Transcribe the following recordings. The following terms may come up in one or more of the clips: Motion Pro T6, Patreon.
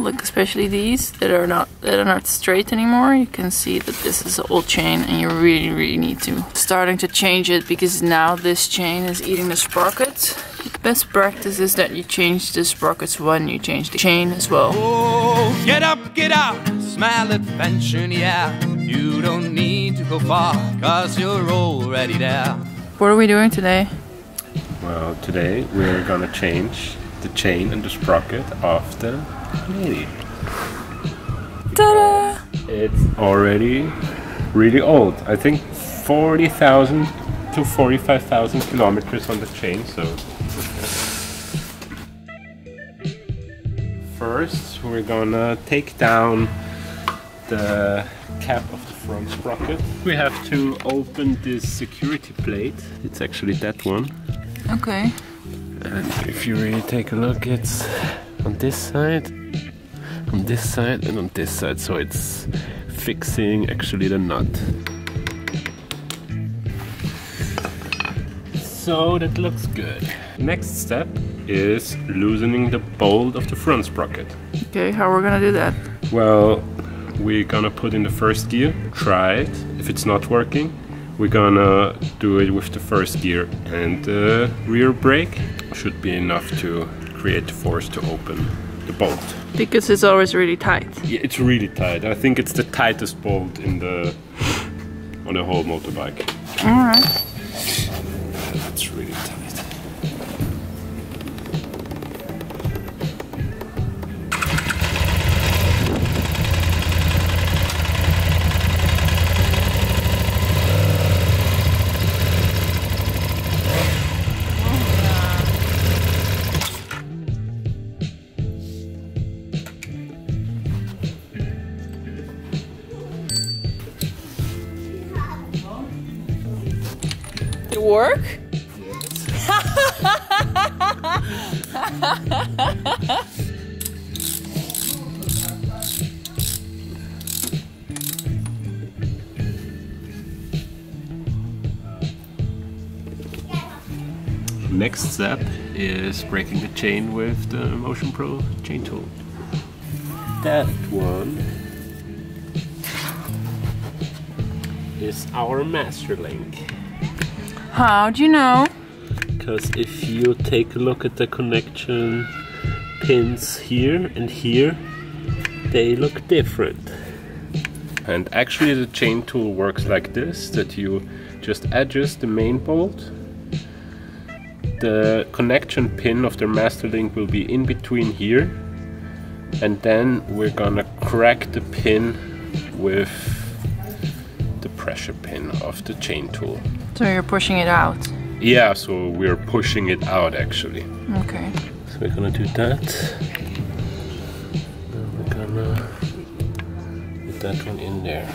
Look, especially these that are not straight anymore. You can see that this is an old chain, and you really need to starting to change it, because now this chain is eating the sprockets. The best practice is that you change the sprockets when you change the chain as well. Oh, get up, smile adventure, yeah. You don't need to go far, 'cause you're already there. What are we doing today? Well, today we're gonna change the chain and the sprocket of the lady. Ta-da! It's already really old. I think 40,000 to 45,000 kilometers on the chain, so... First, we're gonna take down the cap of the front sprocket. We have to open this security plate. It's actually that one. Okay. And if you really take a look, it's on this side, and on this side. So it's fixing actually the nut. So that looks good. Next step is loosening the bolt of the front sprocket. Okay, how are we gonna do that? Well, we're gonna put in the first gear, try it. If it's not working, we're gonna do it with the first gear, and the rear brake should be enough to create the force to open the bolt. Because it's always really tight. Yeah, it's really tight. I think it's the tightest bolt on the whole motorbike. All right. That's really work? Yes. Next step is breaking the chain with the Motion Pro chain tool. That one is our master link. How do you know? Because if you take a look at the connection pins here and here, they look different. And actually the chain tool works like this, that you just adjust the main bolt. The connection pin of the master link will be in between here, and then we're gonna crack the pin with the pressure pin of the chain tool. So you're pushing it out? Yeah, so we're pushing it out actually. Okay. So we're gonna do that. And we're gonna put that one in there.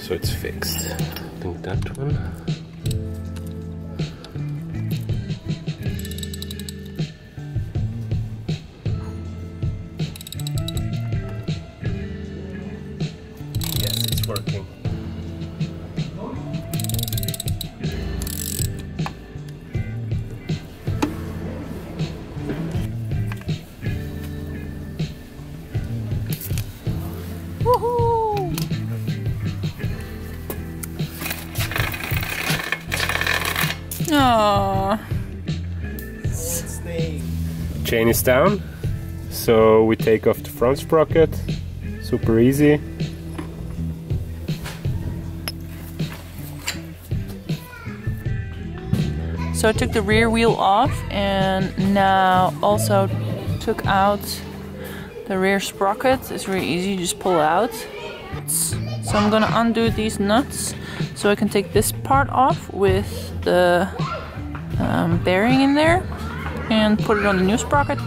So it's fixed. I think that one. Yes, it's working. Aww. Chain is down, so we take off the front sprocket. Super easy. So I took the rear wheel off, and now also took out the rear sprocket. It's really easy, you just pull out. So I'm gonna undo these nuts, so I can take this part off with the bearing in there and put it on the new sprocket.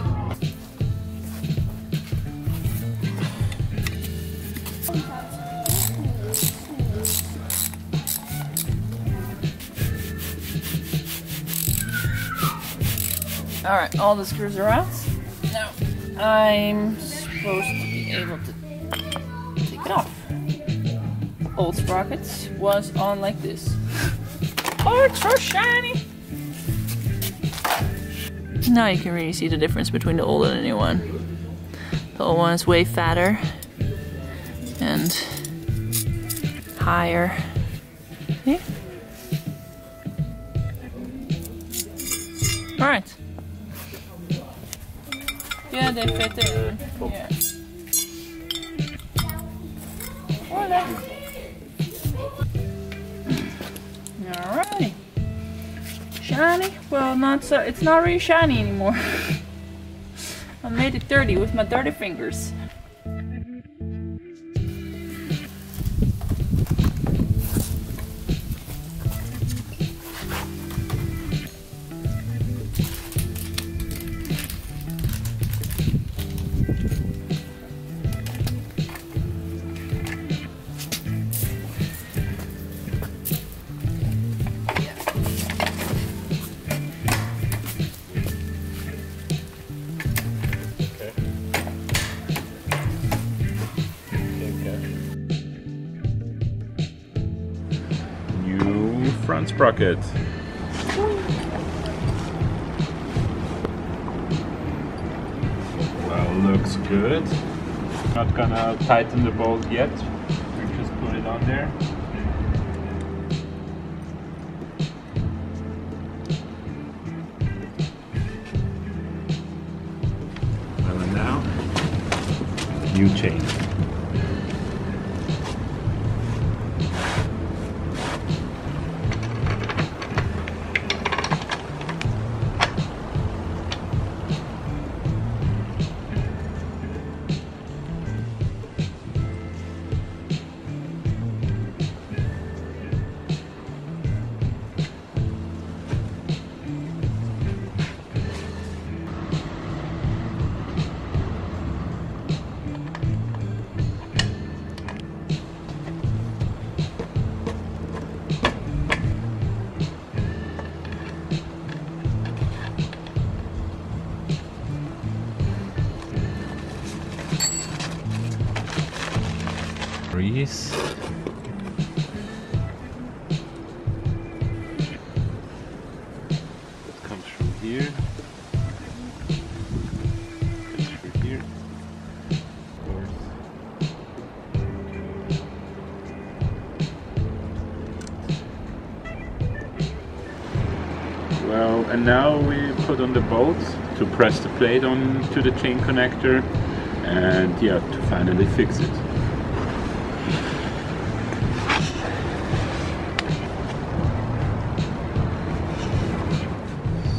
Alright, all the screws are out. Now I'm supposed to be able to take it off. Old sprockets was on like this. Oh, it's so shiny! Now you can really see the difference between the old and the new one. The old one is way fatter and higher. See? All right. Yeah, they fit in. Yeah. All right. Shiny? Well, not so. It's not really shiny anymore. I made it dirty with my dirty fingers. Front sprocket. Well, looks good. Not gonna tighten the bolt yet. We just put it on there. Well, and now, new chain. Grease. It comes from here. It comes from here. Of course. Well, and now we put on the bolt to press the plate on to the chain connector, and yeah, to finally fix it.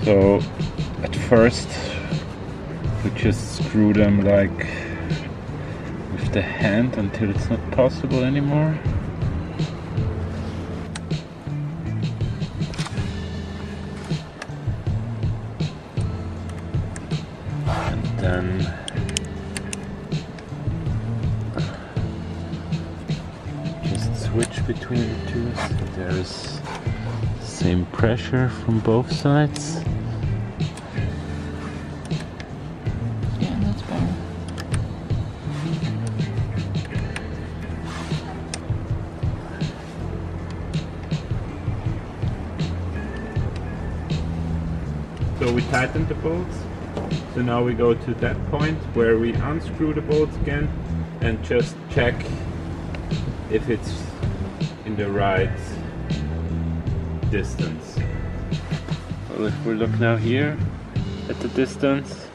So at first we just screw them like with the hand until it's not possible anymore. And then just switch between the two so there is same pressure from both sides. So we tightened the bolts, so now we go to that point where we unscrew the bolts again and just check if it's in the right distance. Well, if we look now here at the distance,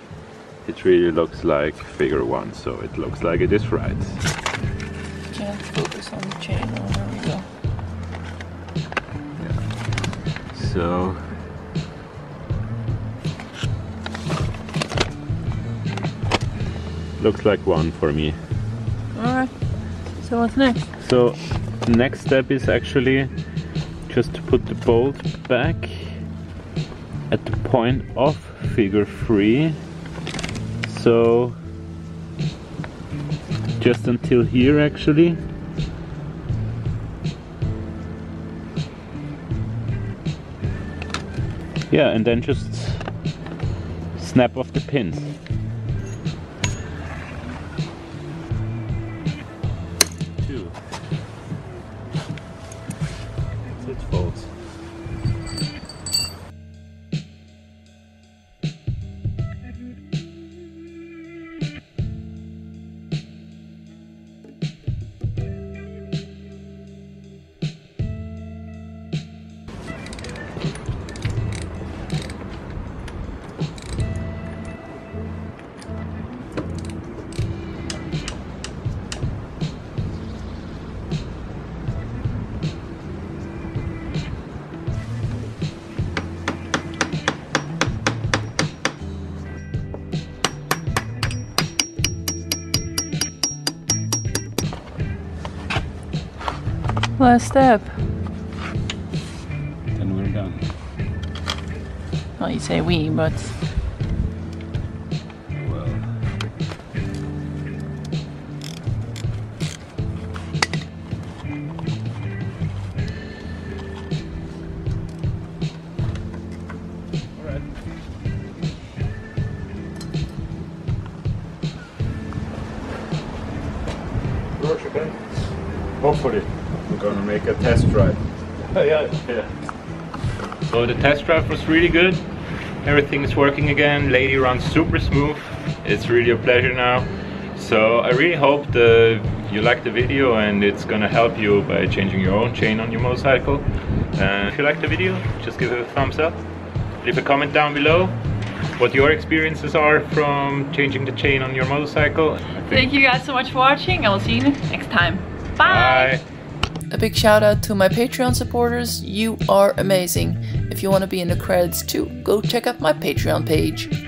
it really looks like figure one, so it looks like it is right. Yeah, focus on the chain, oh, there we go. Yeah. So looks like one for me. Alright, so what's next? So the next step is actually just to put the bolt back at the point of figure 3. So just until here actually. Yeah, and then just snap off the pins. Last step. Then we're done. Well, you say we, but... Well... Alright. Works okay? Hopefully. We're gonna make a test drive. Yeah. So the test drive was really good. Everything is working again. Lady runs super smooth. It's really a pleasure now. So I really hope you like the video and it's gonna help you by changing your own chain on your motorcycle. And if you like the video, just give it a thumbs up. Leave a comment down below what your experiences are from changing the chain on your motorcycle. Thank you guys so much for watching. I will see you next time. Bye! Bye. A big shout out to my Patreon supporters, you are amazing. If you want to be in the credits too, go check out my Patreon page.